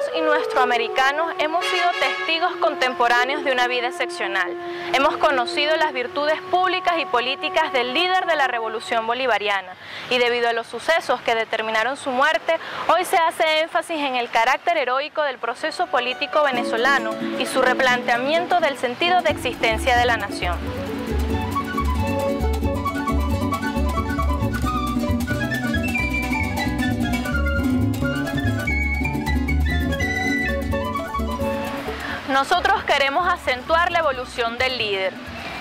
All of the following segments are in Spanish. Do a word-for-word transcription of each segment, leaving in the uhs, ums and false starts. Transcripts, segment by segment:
venezolanos y nuestros americanos hemos sido testigos contemporáneos de una vida excepcional. Hemos conocido las virtudes públicas y políticas del líder de la Revolución Bolivariana y debido a los sucesos que determinaron su muerte, hoy se hace énfasis en el carácter heroico del proceso político venezolano y su replanteamiento del sentido de existencia de la nación. Nosotros queremos acentuar la evolución del líder,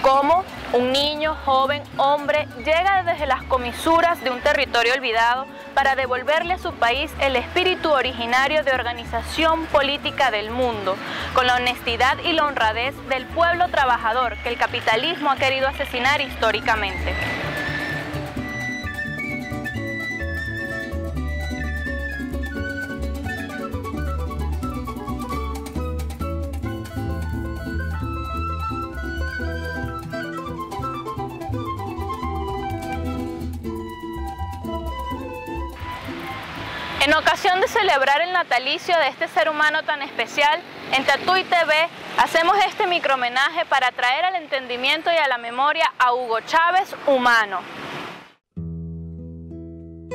cómo un niño, joven, hombre, llega desde las comisuras de un territorio olvidado para devolverle a su país el espíritu originario de organización política del mundo, con la honestidad y la honradez del pueblo trabajador que el capitalismo ha querido asesinar históricamente. En ocasión de celebrar el natalicio de este ser humano tan especial, en Tatu y T V hacemos este microhomenaje para traer al entendimiento y a la memoria a Hugo Chávez humano.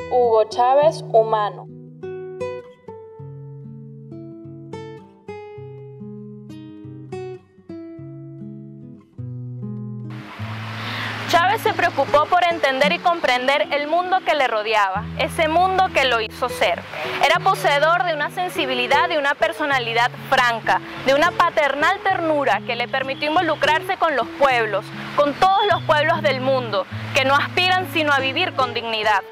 Hugo Chávez humano. Chávez se preocupó por entender y comprender el mundo que le rodeaba, ese mundo que lo hizo ser. Era poseedor de una sensibilidad y una personalidad franca, de una paternal ternura que le permitió involucrarse con los pueblos, con todos los pueblos del mundo, que no aspiran sino a vivir con dignidad.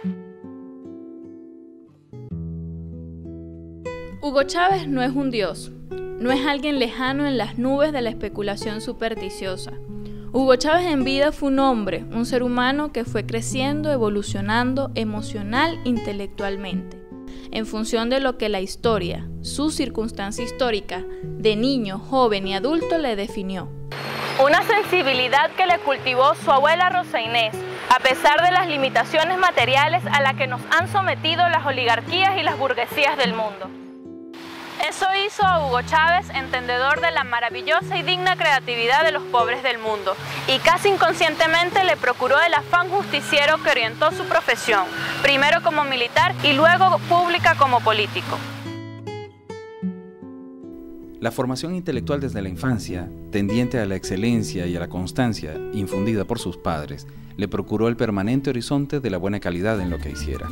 Hugo Chávez no es un dios, no es alguien lejano en las nubes de la especulación supersticiosa. Hugo Chávez en vida fue un hombre, un ser humano que fue creciendo, evolucionando emocional, intelectualmente, en función de lo que la historia, su circunstancia histórica, de niño, joven y adulto le definió. Una sensibilidad que le cultivó su abuela Rosa Inés, a pesar de las limitaciones materiales a las que nos han sometido las oligarquías y las burguesías del mundo. Eso hizo a Hugo Chávez entendedor de la maravillosa y digna creatividad de los pobres del mundo y casi inconscientemente le procuró el afán justiciero que orientó su profesión, primero como militar y luego pública como político. La formación intelectual desde la infancia, tendiente a la excelencia y a la constancia infundida por sus padres, le procuró el permanente horizonte de la buena calidad en lo que hiciera.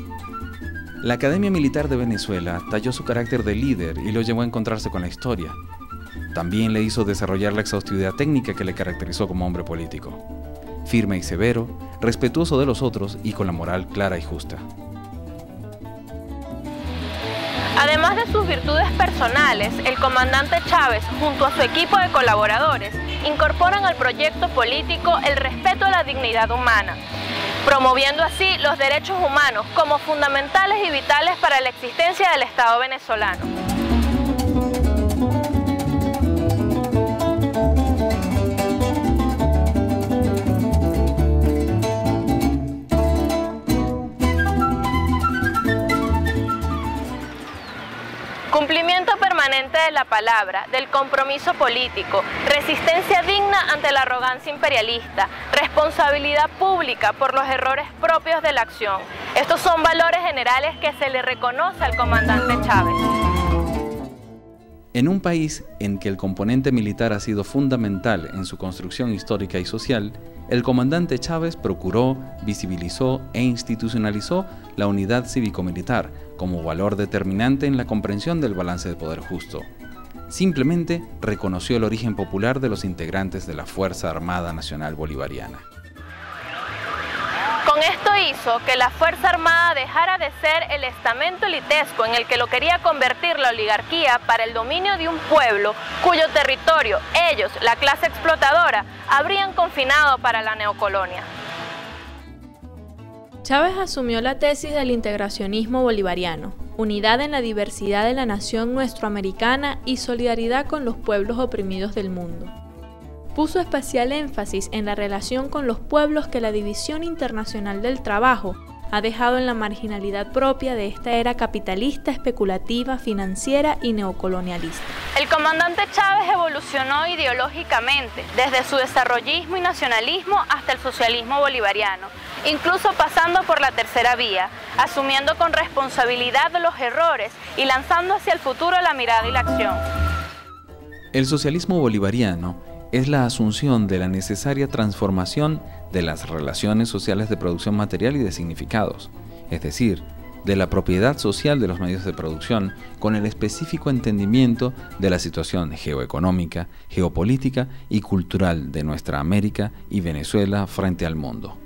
La Academia Militar de Venezuela talló su carácter de líder y lo llevó a encontrarse con la historia. También le hizo desarrollar la exhaustividad técnica que le caracterizó como hombre político. Firme y severo, respetuoso de los otros y con la moral clara y justa. Además de sus virtudes personales, el comandante Chávez, junto a su equipo de colaboradores, incorporan al proyecto político el respeto a la dignidad humana, promoviendo así los derechos humanos como fundamentales y vitales para la existencia del Estado venezolano. Cumplimiento permanente de la palabra, del compromiso político, resistencia digna ante la arrogancia imperialista, responsabilidad pública por los errores propios de la acción. Estos son valores generales que se le reconoce al comandante Chávez. En un país en que el componente militar ha sido fundamental en su construcción histórica y social, el comandante Chávez procuró, visibilizó e institucionalizó la unidad cívico-militar como valor determinante en la comprensión del balance de poder justo. Simplemente reconoció el origen popular de los integrantes de la Fuerza Armada Nacional Bolivariana. Con esto hizo que la Fuerza Armada dejara de ser el estamento elitesco en el que lo quería convertir la oligarquía para el dominio de un pueblo cuyo territorio ellos, la clase explotadora, habrían confinado para la neocolonia. Chávez asumió la tesis del integracionismo bolivariano, unidad en la diversidad de la nación nuestroamericana y solidaridad con los pueblos oprimidos del mundo. Puso especial énfasis en la relación con los pueblos que la División Internacional del Trabajo ha dejado en la marginalidad propia de esta era capitalista, especulativa, financiera y neocolonialista. El comandante Chávez evolucionó ideológicamente, desde su desarrollismo y nacionalismo hasta el socialismo bolivariano, incluso pasando por la tercera vía, asumiendo con responsabilidad los errores y lanzando hacia el futuro la mirada y la acción. El socialismo bolivariano es la asunción de la necesaria transformación de las relaciones sociales de producción material y de significados, es decir, de la propiedad social de los medios de producción con el específico entendimiento de la situación geoeconómica, geopolítica y cultural de nuestra América y Venezuela frente al mundo.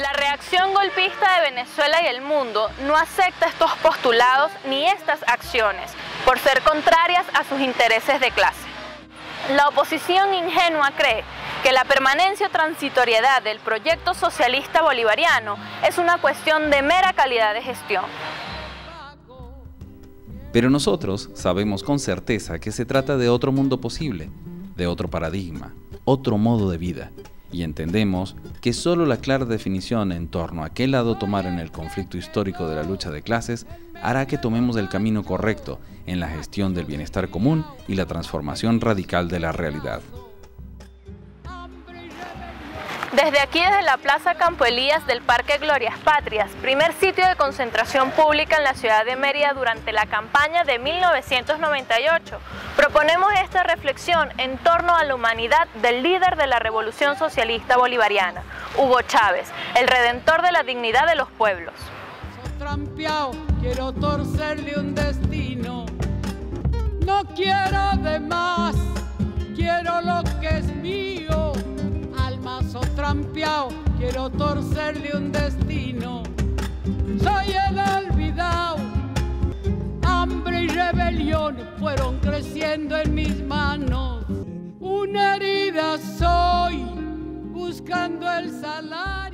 La reacción golpista de Venezuela y el mundo no acepta estos postulados ni estas acciones, por ser contrarias a sus intereses de clase. La oposición ingenua cree que la permanencia o transitoriedad del proyecto socialista bolivariano es una cuestión de mera calidad de gestión. Pero nosotros sabemos con certeza que se trata de otro mundo posible, de otro paradigma, otro modo de vida, y entendemos que solo la clara definición en torno a qué lado tomar en el conflicto histórico de la lucha de clases hará que tomemos el camino correcto en la gestión del bienestar común y la transformación radical de la realidad. Desde aquí, desde la Plaza Campo Elías del Parque Glorias Patrias, primer sitio de concentración pública en la ciudad de Mérida durante la campaña de mil novecientos noventa y ocho, proponemos esta reflexión en torno a la humanidad del líder de la Revolución Socialista Bolivariana, Hugo Chávez, el redentor de la dignidad de los pueblos. Quiero torcerle un destino, no quiero de más, quiero lo que es mío. Mazo trampeado, quiero torcerle un destino. Soy el olvidado. Hambre y rebelión fueron creciendo en mis manos. Una herida soy, buscando el salario.